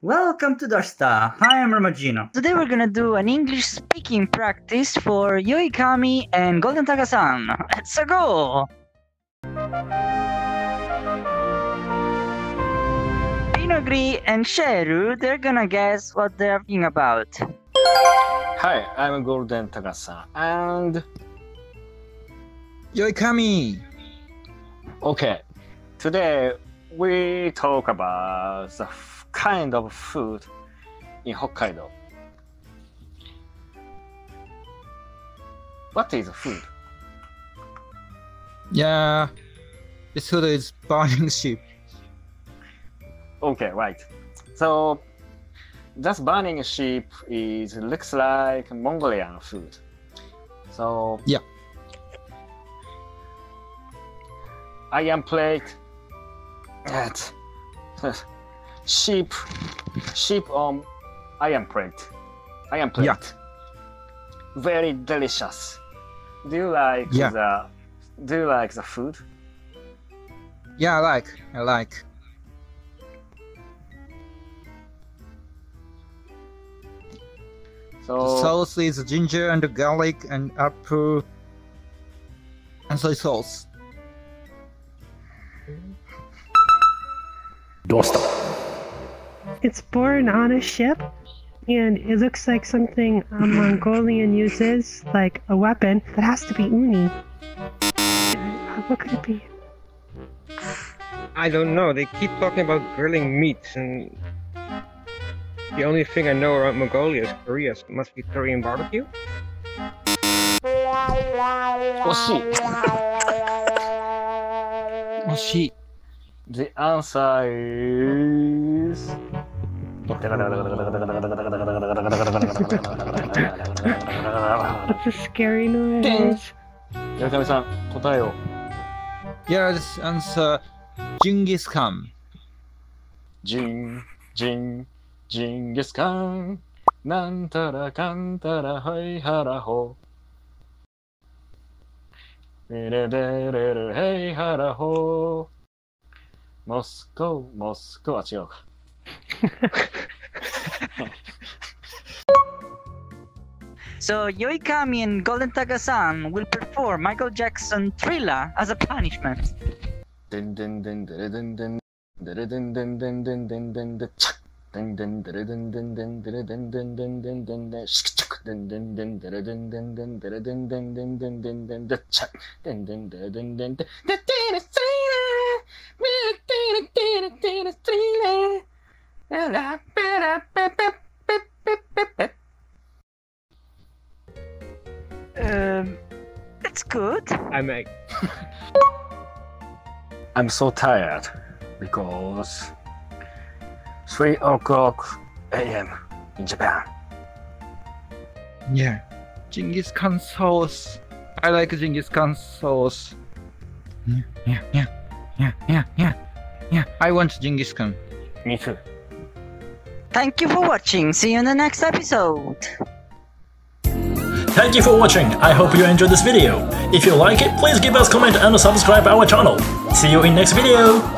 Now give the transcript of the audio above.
Welcome to Darsta. Hi, I'm Ramagino. Today we're gonna do an English speaking practice for Yoikami and Golden Tagasan. Let's go! Pinogri and Sheru, they're gonna guess what they're talking about. Hi, I'm Golden Tagasan and Yoikami. Okay, today we talk about the kind of food in Hokkaido. What is food? Yeah, this food is burning sheep. Okay, right. So that burning sheep looks like Mongolian food. So yeah, iron plate. Sheep on iron plate. Yeah. Very delicious. Do you like the food? Yeah, I like. So the sauce is ginger and garlic and apple and soy sauce. Darsta. It's born on a ship, and it looks like something a Mongolian uses, like a weapon. That has to be uni. What could it be? I don't know. They keep talking about grilling meats, and the only thing I know around Mongolia is Korea. So it must be Korean barbecue. Oshi. The answer is... That's a scary noise. Yoikami-san, answer. Yeah, this answer... Genghis Khan. Genghis Khan. Nantara kantara hai hara ho. Hey hara ho. Moscow, that's yoga. So Yoikami and Golden Tagasan will perform Michael Jackson Thriller as a punishment. It's good. I'm so tired because 3:00 a.m. in Japan. Yeah, Genghis Khan sauce. I like Genghis Khan sauce. Yeah, I want Genghis Khan. Me too. Thank you for watching. See you in the next episode. Thank you for watching. I hope you enjoyed this video. If you like it, please give us a comment and subscribe our channel. See you in next video.